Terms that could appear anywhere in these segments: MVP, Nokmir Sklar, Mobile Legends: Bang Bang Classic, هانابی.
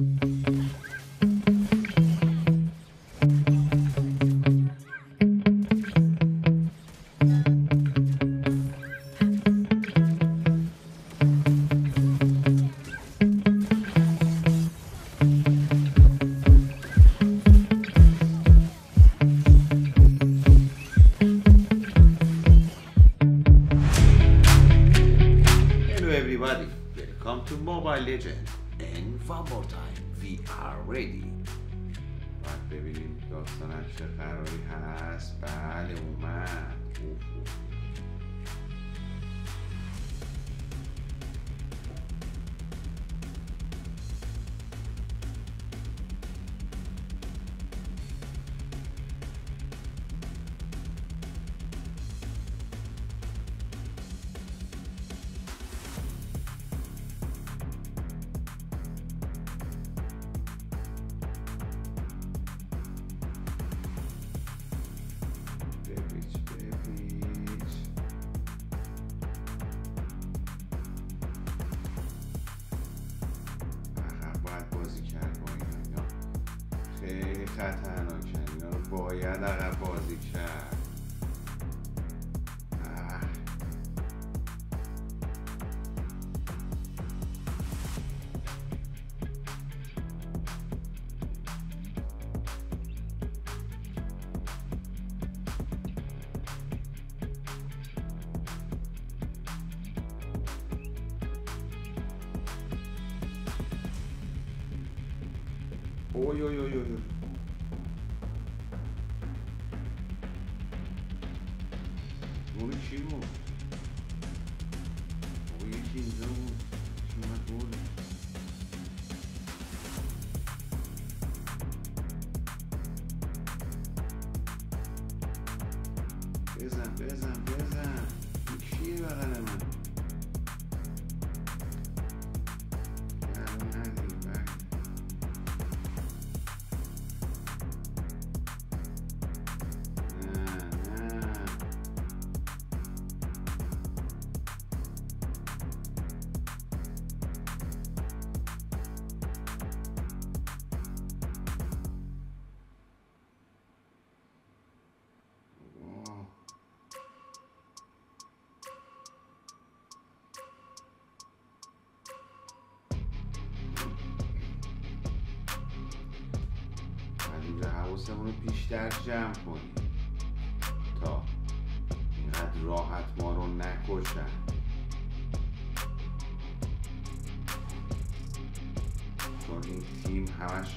Welcome to Mobile Legends, and one more time, we are ready. باید ببینیم داستانش چه قراری هست. بله اومد. خطرناکن، باید عقب بازی کرد. اوه گول چی بود؟ اوه یکی اینجا بود چی اومد گوله؟ بزن این کیه بغل من؟ حواسمون رو بیشتر جمع کنیم تا اینقدر راحت ما رو نکشن. چون این تیم همش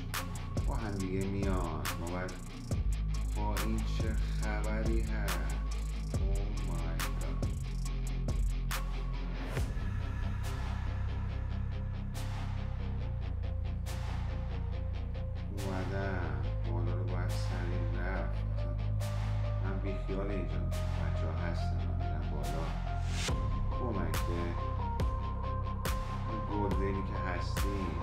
با هم دیگه میاد. ما باید با این چه خبری هست. خیال اینجا بچه ها هستن و میرن بالا کمک به این گردنی که هستیم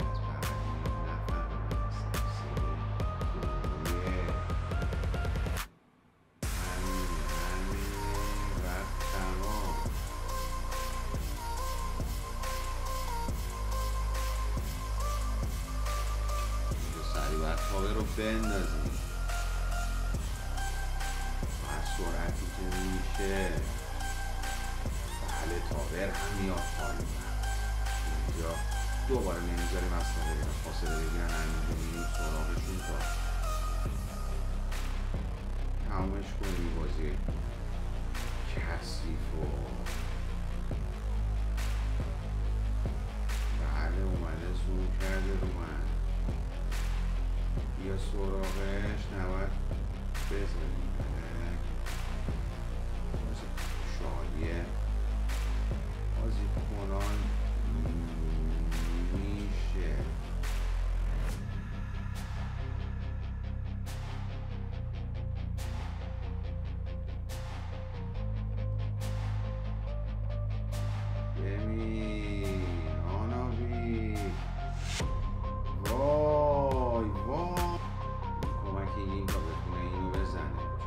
از پرنیم نفر همین و تمام. اینجا سریع باید تابه رو بندازیم سرعتی که میشه. بله تاور هم میاد پایین. اینجا دوباره نمیذاریم اصلا بگیرن فاصله بگیرن. همینجا میریم سراغشون تا تمومش کنیم بازی کثیف و بله اومده زوم کرده رو من. بیا سراغش نباید بزنیم. شایه بازی کنان میشه. ببین آنابی وای کمک این تا بتونه اینو بزنه.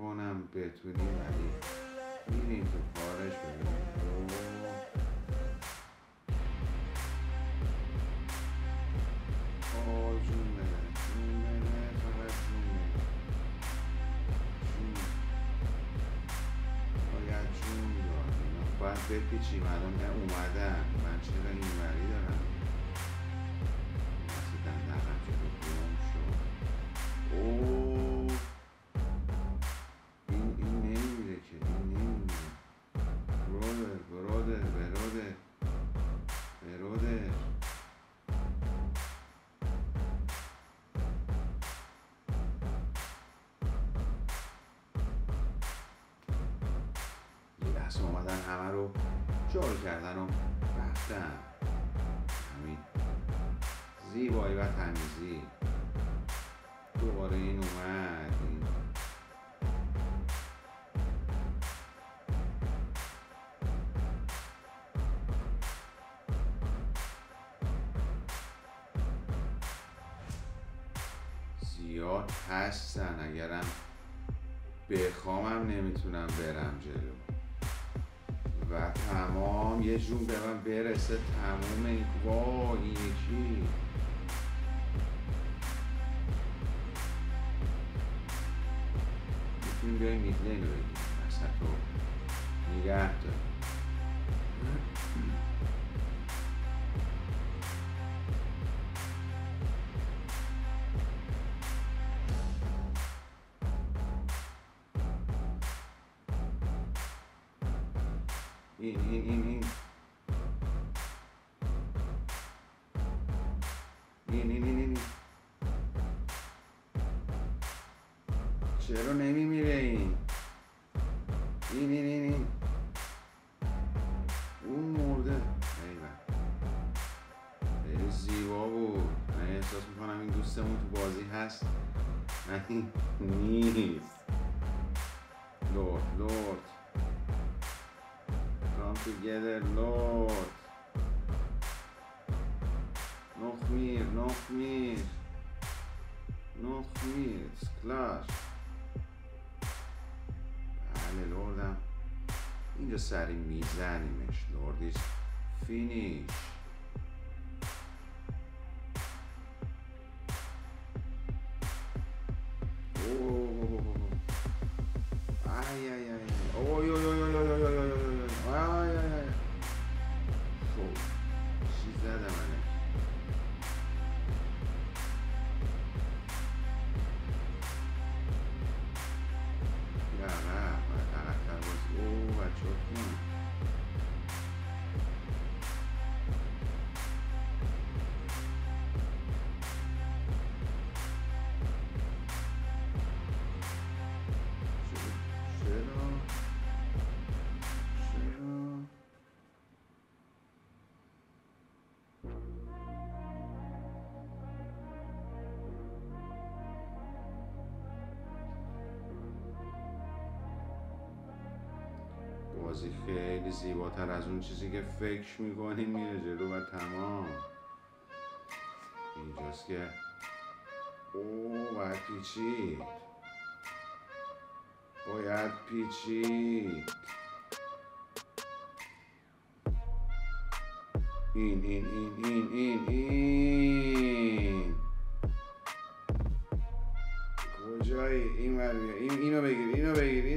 نکنم بتونی ولی میرین تو کارش بگیرین. آه جون بره فقط باید جون دارم باید بپیچیم الان نه اومدم من چرا این وری دارم همه رو جار کردن و رفتن. همین زیبایی و تمیزی دوباره این اومد زیاد هستن اگرم بخوامم نمیتونم برم جلو و تمام یه جون به من برسه تمام این وای این یکی میتونیم بیاییم میدلین رو بگیم مثل تو نگه داریم این چرا نمیمیره این اون مرده خیلی زیبا بود. من احساس میکنم این دوستمون تو بازی هست نیست. لورد together Lord Nokmir Sklar بله لوردم اینجا سری میزنیمش. لوردیش فینیش بازی خیلی زیباتر از اون چیزی که فکر میکنیم میره جلو و تمام. اینجاست که باید پیچید این کجایی؟ این بر بیا اینو بگیر باید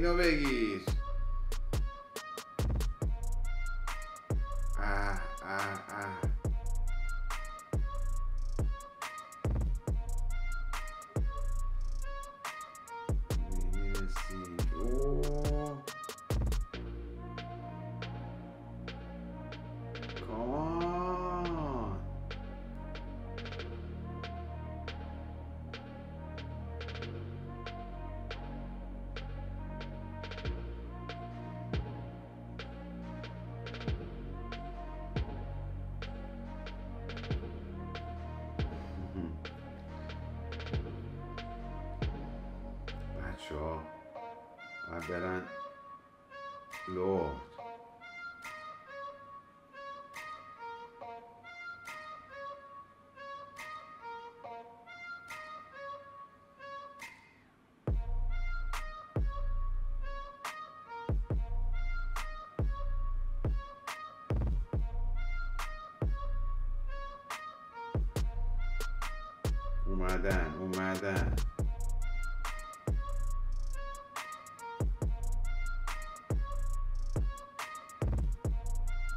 برن لورد وماذا وماذا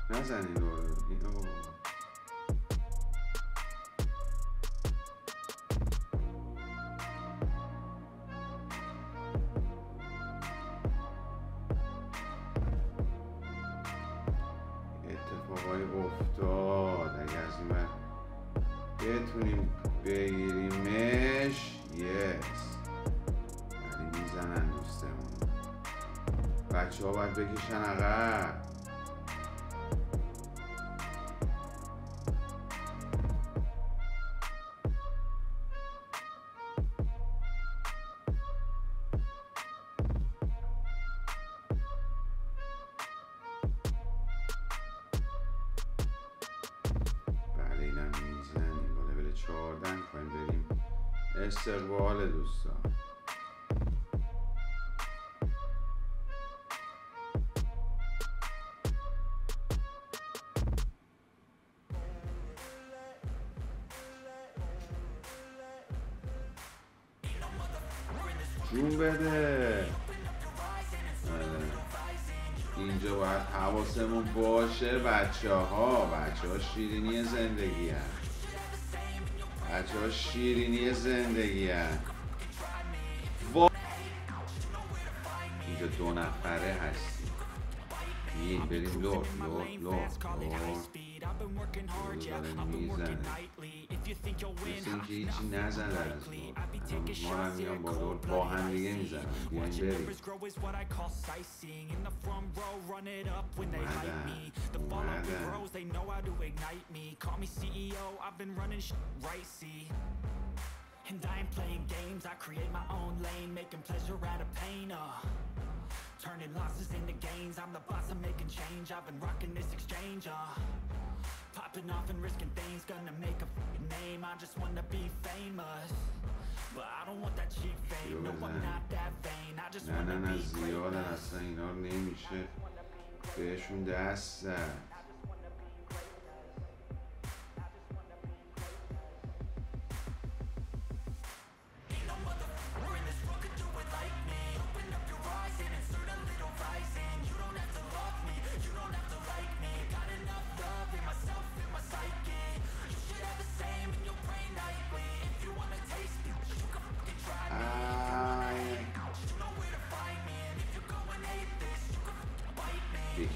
نازني نور اتفاقای افتاد اگه از این من بتونیم بگیریمش یس ولی میزنن دوستمون بچه ها باید بکشن عقب استقبال دوستان جون بده اینجا باید حواسمون باشه بچه ها شیرینی زندگی هست بچه ها شیرینی زندگی هست اینجا دو نفره هستیم این بریم لور میزنه بسیم که هیچی نزن در از لور ما هم میان با لور با هم دیگه میزنم بیاییم بریم اومدن they know how to ignite me call me CEO I've been running right see and I ain't playing games I create my own lane making pleasure out of pain turning losses into gains I'm the boss I'm making change I've been rocking this exchange popping off and risking things gonna make a name I just wanna be famous but I don't want that cheap fame no I'm not that vain I just wanna be famous بهشون دست زد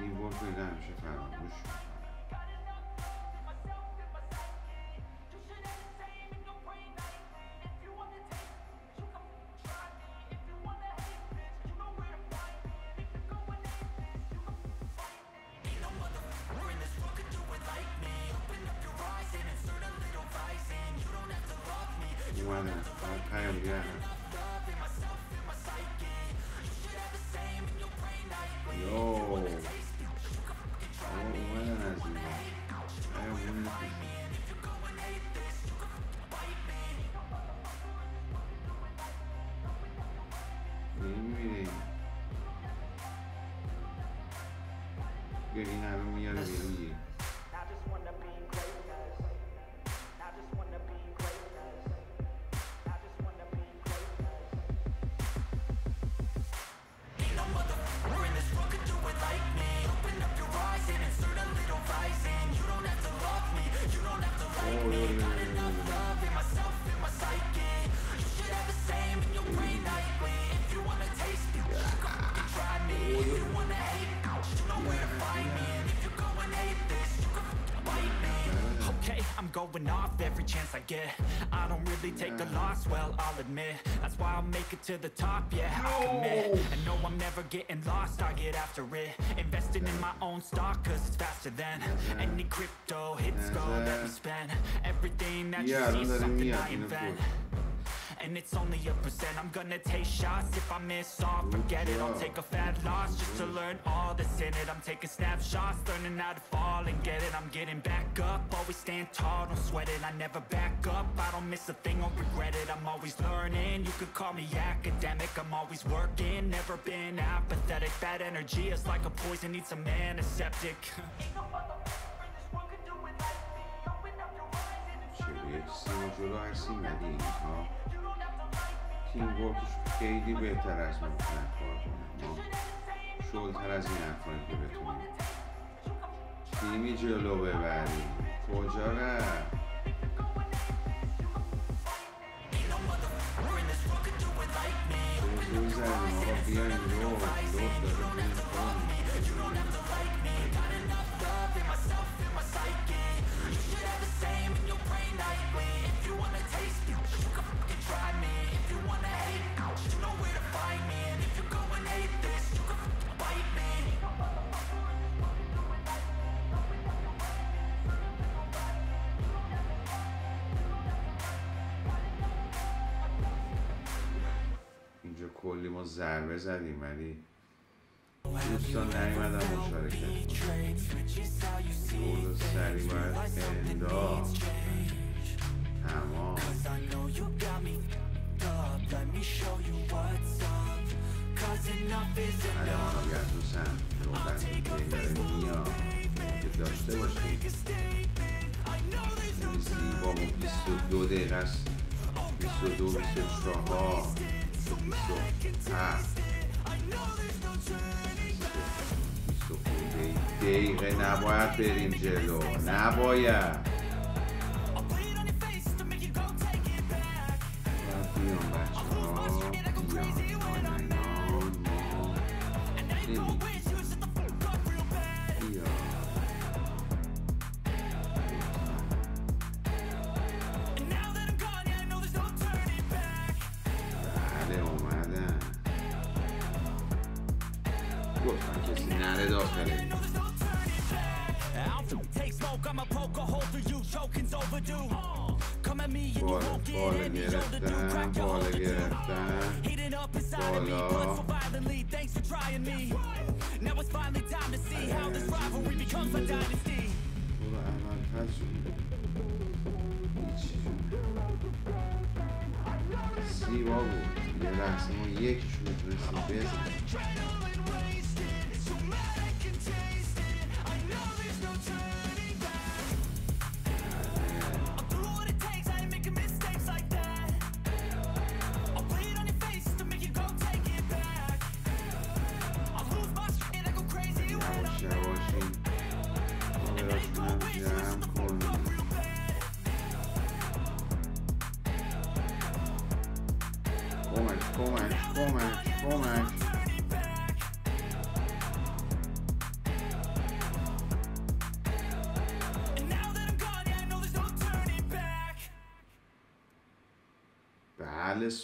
این بار پیدا میشه فراموش اومده باید پیامگر هست این همه میاره بیرونی chance I get. I don't really take a loss, well, I'll admit. That's why I'll make it to the top, yeah, I commit. I know I'm never getting lost, I get after it. Investing in my own stock, cause it's faster than any crypto hits go that we spend. Everything that you see is something I invent. And it's only a percent. I'm gonna take shots. If I miss all, forget it. I'll take a fat loss just to learn all that's in it. I'm taking snapshots, learning how to fall and get it. I'm getting back up, always stand tall, don't sweat it. I never back up, I don't miss a thing, I'll regret it. I'm always learning, you could call me academic. I'm always working, never been apathetic. Bad energy is like a poison, needs a man, a septic. این ورکش خیلی بهتر از ما کار کنیم، ما شلتر از این افرانی که بتونیم تیمی جلو ببریم. کجا رفت؟ روز زدیم آقا بیاین رو لطف داره کنیم کلی ما ضربه زدیم ولی دوستان نمیدن مشارکت گل سری باید انداخت تمام. ولی آنها اگر دوستن روزن دیگرانی یا که داشته باشیم این زیبا بود. 22 دقیقه است، 22 24 دقیقه نباید بریم جلو، نباید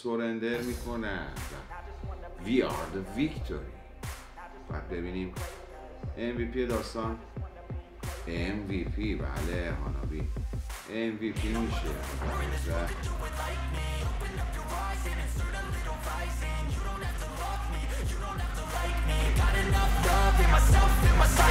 سورندر میکنن. We are the victory. باید ببینیم MVP داستان. MVP بله هانابی MVP میشه و